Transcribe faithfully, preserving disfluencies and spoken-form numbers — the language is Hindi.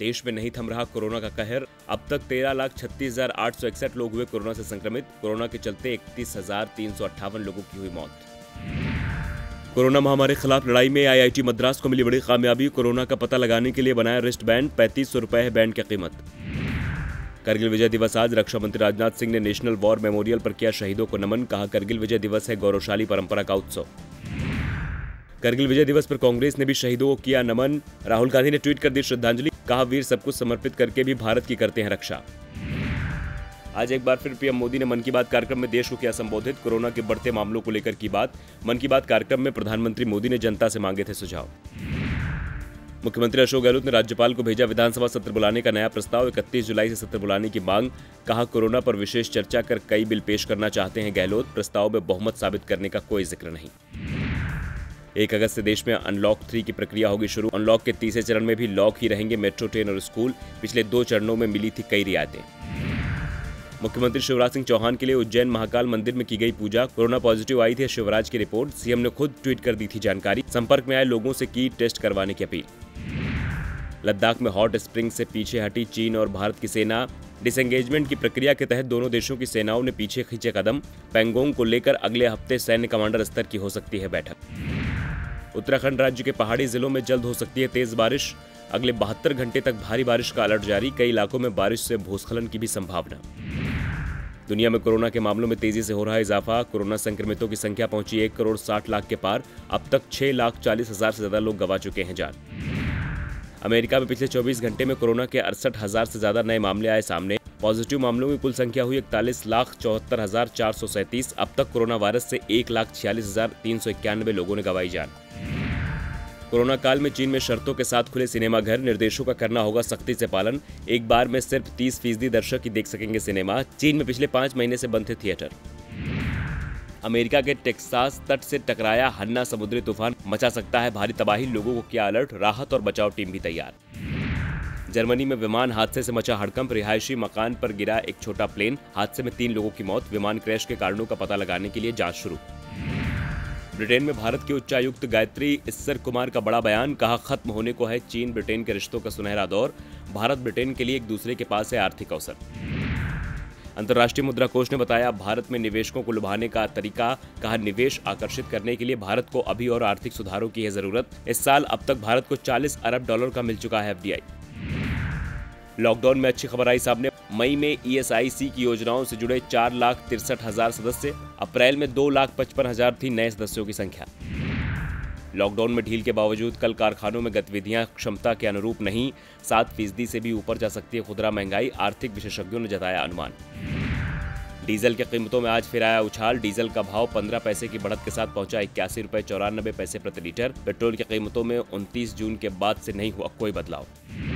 देश में नहीं थम रहा कोरोना का कहर। अब तक तेरह लाख छत्तीस हजार आठ सौ इकसठ लोग हुए कोरोना से संक्रमित। कोरोना के चलते इकतीस हजार तीन सौ अट्ठावन लोगों की हुई मौत। कोरोना महामारी के खिलाफ लड़ाई में आईआईटी मद्रास को मिली बड़ी कामयाबी। कोरोना का पता लगाने के लिए बनाया रिस्ट बैंड। पैंतीस सौ रुपए है बैंड की कीमत। करगिल विजय दिवस आज। रक्षा मंत्री राजनाथ सिंह ने नेशनल वॉर मेमोरियल पर किया शहीदों को नमन। कहा, करगिल विजय दिवस है गौरवशाली परंपरा का उत्सव। करगिल विजय दिवस पर कांग्रेस ने भी शहीदों को किया नमन। राहुल गांधी ने ट्वीट कर दी श्रद्धांजलि। कहा, वीर सब कुछ समर्पित करके भी भारत की करते हैं रक्षा। आज एक बार फिर पीएम मोदी ने मन की बात कार्यक्रम में देश को किया संबोधित। कोरोना के बढ़ते मामलों को लेकर की बात। मन की बात कार्यक्रम में प्रधानमंत्री मोदी ने जनता से मांगे थे सुझाव। मुख्यमंत्री अशोक गहलोत ने राज्यपाल को भेजा विधानसभा सत्र बुलाने का नया प्रस्ताव। इकतीस जुलाई से सत्र बुलाने की मांग। कहा, कोरोना पर विशेष चर्चा कर कई बिल पेश करना चाहते हैं गहलोत। प्रस्ताव में बहुमत साबित करने का कोई जिक्र नहीं। एक अगस्त से देश में अनलॉक थ्री की प्रक्रिया होगी शुरू। अनलॉक के तीसरे चरण में भी लॉक ही रहेंगे मेट्रो, ट्रेन और स्कूल। पिछले दो चरणों में मिली थी कई रियायतें। मुख्यमंत्री शिवराज सिंह चौहान के लिए उज्जैन महाकाल मंदिर में की गई पूजा। कोरोना पॉजिटिव आई थी शिवराज की रिपोर्ट। सीएम ने खुद ट्वीट कर दी थी जानकारी। संपर्क में आए लोगों से की टेस्ट करवाने की अपील। लद्दाख में हॉट स्प्रिंग से पीछे हटी चीन और भारत की सेना। डिसएंगेजमेंट की प्रक्रिया के तहत दोनों देशों की सेनाओं ने पीछे खींचे कदम। पैंगोंग को लेकर अगले हफ्ते सैन्य कमांडर स्तर की हो सकती है बैठक। उत्तराखंड राज्य के पहाड़ी जिलों में जल्द हो सकती है तेज बारिश। अगले बहत्तर घंटे तक भारी बारिश का अलर्ट जारी। कई इलाकों में बारिश से भूस्खलन की भी संभावना। दुनिया में कोरोना के मामलों में तेजी से हो रहा है इजाफा। कोरोना संक्रमितों की संख्या पहुंची एक करोड़ साठ लाख के पार। अब तक छह लाख चालीस हजार से ज्यादा लोग गंवा चुके हैं जान। अमेरिका में पिछले चौबीस घंटे में कोरोना के अड़सठ हजार से ज्यादा नए मामले आए सामने। पॉजिटिव मामलों की कुल संख्या हुई इकतालीस लाख चौहत्तर हजार चार सौ सैंतीस। अब तक कोरोना वायरस से एक लाख छियालीस हजार तीन सौ इक्यानवे लोगों ने गंवाई जान। कोरोना काल में चीन में शर्तों के साथ खुले सिनेमाघर। निर्देशों का करना होगा सख्ती से पालन। एक बार में सिर्फ तीस फीसदी दर्शक ही देख सकेंगे सिनेमा। चीन में पिछले पांच महीने से बंद थे थिएटर। अमेरिका के टेक्सास तट से टकराया हन्ना समुद्री तूफान। मचा सकता है भारी तबाही। लोगों को किया अलर्ट। राहत और बचाव टीम भी तैयार। जर्मनी में विमान हादसे से मचा हड़कंप। रिहायशी मकान पर गिरा एक छोटा प्लेन। हादसे में तीन लोगों की मौत। विमान क्रैश के कारणों का पता लगाने के लिए जांच शुरू। ब्रिटेन में भारत के उच्चायुक्त गायत्री इस्सर कुमार का बड़ा बयान। कहा, खत्म होने को है चीन ब्रिटेन के रिश्तों का सुनहरा दौर। भारत ब्रिटेन के लिए एक दूसरे के पास है आर्थिक अवसर। अंतर्राष्ट्रीय मुद्रा कोष ने बताया भारत में निवेशकों को लुभाने का तरीका। कहा, निवेश आकर्षित करने के लिए भारत को अभी और आर्थिक सुधारों की है जरूरत। इस साल अब तक भारत को चालीस अरब डॉलर का मिल चुका है एफडीआई। लॉकडाउन में अच्छी खबर आई सामने। मई में ईएसआईसी की योजनाओं से जुड़े चार लाख तिरसठ हजार सदस्य। अप्रैल में दो लाख पचपन हजार थी नए सदस्यों की संख्या। लॉकडाउन में ढील के बावजूद कल कारखानों में गतिविधियां क्षमता के अनुरूप नहीं। सात फीसदी से भी ऊपर जा सकती है खुदरा महंगाई। आर्थिक विशेषज्ञों ने जताया अनुमान। डीजल की कीमतों में आज फिर आया उछाल। डीजल का भाव पंद्रह पैसे की बढ़त के साथ पहुंचा इक्यासी रुपये चौरानबे पैसे प्रति लीटर। पेट्रोल की कीमतों में उनतीस जून के बाद से नहीं हुआ कोई बदलाव।